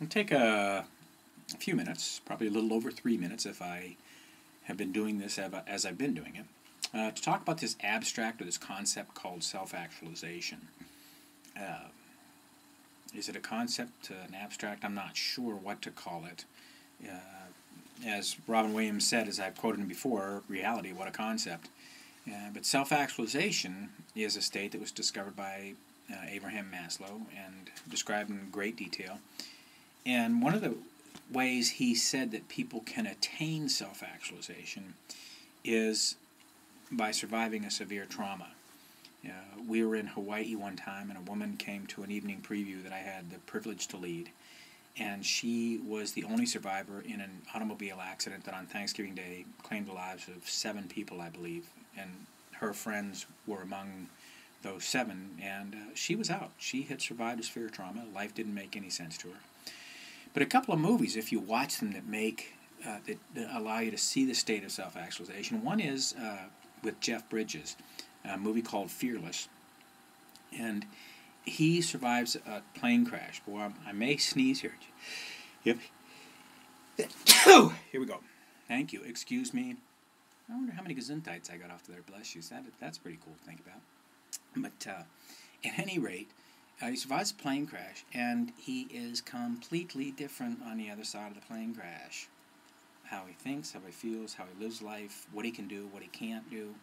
It'll take a few minutes, probably a little over 3 minutes if I have been doing this as I've been doing it, to talk about this abstract or this concept called self-actualization. Is it a concept, an abstract? I'm not sure what to call it. As Robin Williams said, as I've quoted him before, reality, what a concept. But self-actualization is a state that was discovered by Abraham Maslow and described in great detail. And one of the ways he said that people can attain self-actualization is by surviving a severe trauma. We were in Hawaii one time, and a woman came to an evening preview that I had the privilege to lead. And she was the only survivor in an automobile accident that on Thanksgiving Day claimed the lives of 7 people, I believe. And her friends were among those 7, and she was out. She had survived a severe trauma. Life didn't make any sense to her. But a couple of movies, if you watch them, that make that allow you to see the state of self-actualization. One is with Jeff Bridges, a movie called Fearless, and he survives a plane crash. Boy, I may sneeze here. Yep. Here we go. Thank you. Excuse me. I wonder how many gesundheits I got off to there. Bless you. That's pretty cool to think about. But at any rate, he survives a plane crash, and he is completely different on the other side of the plane crash. How he thinks, how he feels, how he lives life, what he can do, what he can't do.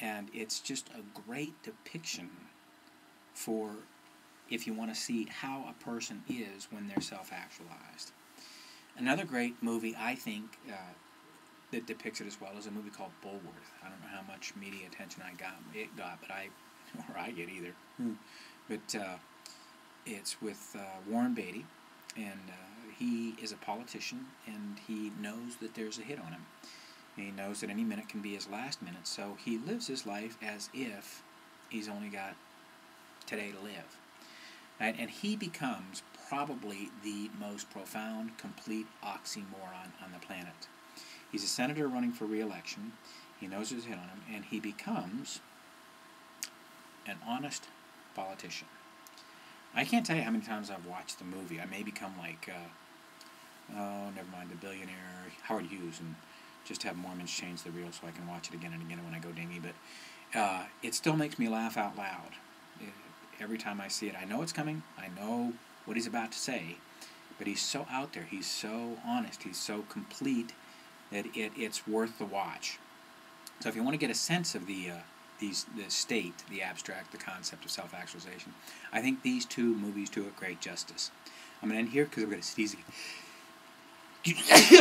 And it's just a great depiction for if you want to see how a person is when they're self-actualized. Another great movie, I think, that depicts it as well is a movie called Bulworth. I don't know how much media attention it got, but I get either. But it's with Warren Beatty, and he is a politician, and he knows that there's a hit on him. He knows that any minute can be his last minute, so he lives his life as if he's only got today to live. Right? And he becomes probably the most profound, complete oxymoron on the planet. He's a senator running for re-election. He knows there's a hit on him, and he becomes an honest politician. I can't tell you how many times I've watched the movie. I may become like, oh, never mind, the billionaire Howard Hughes, and just have Mormons change the reel so I can watch it again and again when I go dingy. But it still makes me laugh out loud. Every time I see it, I know it's coming. I know what he's about to say. But he's so out there. He's so honest. He's so complete that it's worth the watch. So if you want to get a sense of the state, the abstract, the concept of self-actualization, I think these two movies do it great justice. I'm going to end here because I'm going to sneeze again.